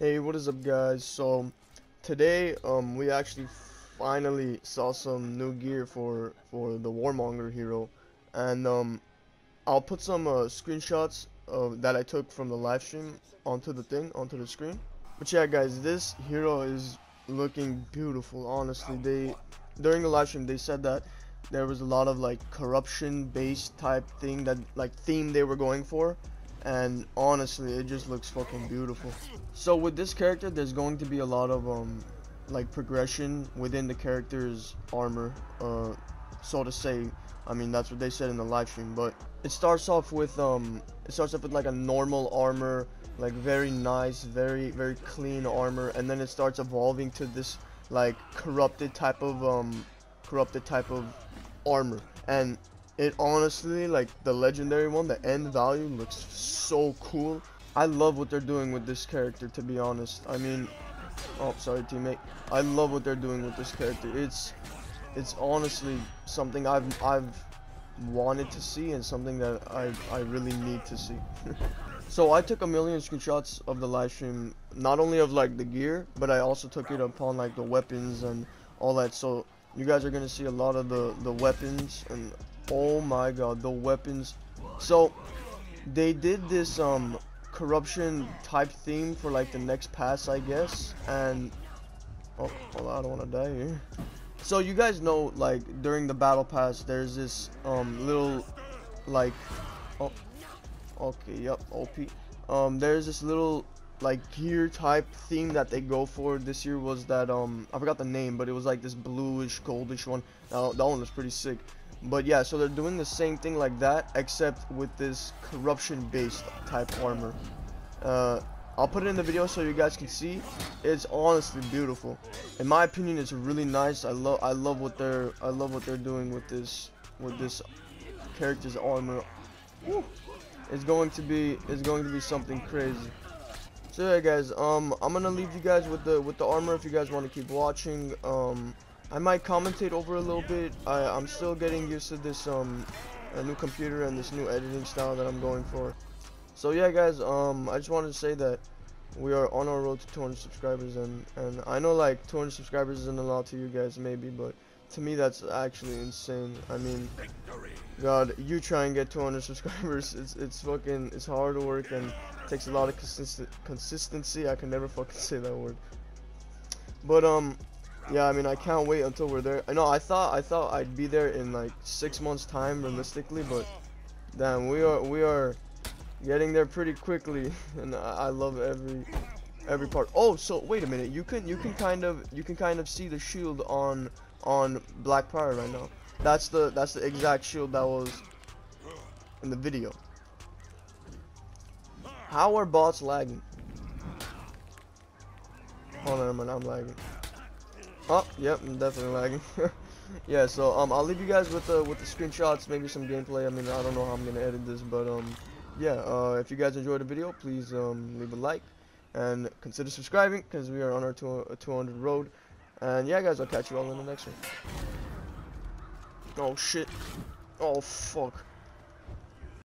Hey, what is up, guys? So today we actually finally saw some new gear for the Warmonger hero, and I'll put some screenshots of that I took from the live stream onto the screen. But yeah, guys, this hero is looking beautiful, honestly. During the live stream they said that there was a lot of like corruption based type thing, that like theme they were going for, and honestly it just looks fucking beautiful. So with this character there's going to be a lot of like progression within the character's armor, so to say. I mean, that's what they said in the live stream, but it starts off with like a normal armor, like very nice, very clean armor, and then it starts evolving to this like corrupted type of armor. And it honestly, like the legendary one, the end value looks so cool. I love what they're doing with this character, to be honest. I mean, oh, sorry teammate. I love what they're doing with this character. It's honestly something I've wanted to see, and something that I really need to see. So I took a million screenshots of the live stream, not only of like the gear, but I also took it upon like the weapons and all that. So you guys are gonna see a lot of the weapons, and oh my god, the weapons. So they did this corruption type theme for like the next pass, I guess. And oh, well, I don't want to die here. So you guys know, like during the battle pass there's this little like, oh okay, yep, OP. There's this little like gear type theme that they go for this year. Was that I forgot the name, but it was like this bluish goldish one. Now that one was pretty sick. But yeah, so they're doing the same thing like that, except with this corruption based type armor. I'll put it in the video so you guys can see. It's honestly beautiful. In my opinion, it's really nice. I love what they're doing with this character's armor. Woo. It's going to be something crazy. So yeah, guys, I'm gonna leave you guys with the armor if you guys want to keep watching. I might commentate over a little bit. I'm still getting used to this a new computer and this new editing style that I'm going for. So yeah, guys, I just wanted to say that we are on our road to 200 subscribers, and I know like 200 subscribers isn't a lot to you guys maybe, but to me that's actually insane. I mean, god, you try and get 200 subscribers, it's hard work and takes a lot of consistency. I can never fucking say that word. But yeah, I mean, I can't wait until we're there. I know I thought I'd be there in like 6 months time realistically, but damn, we are getting there pretty quickly, and I love every part. Oh, so wait a minute, you can kind of see the shield on Black Prior right now. That's the exact shield that was in the video. How are bots lagging? Hold on a minute, I'm lagging. Oh, yep, I'm definitely lagging. Yeah, so I'll leave you guys with the screenshots, maybe some gameplay. I mean, I don't know how I'm gonna edit this, but yeah, if you guys enjoyed the video, please leave a like and consider subscribing, because we are on our 200 road. And yeah, guys, I'll catch you all in the next one. Oh shit. Oh fuck.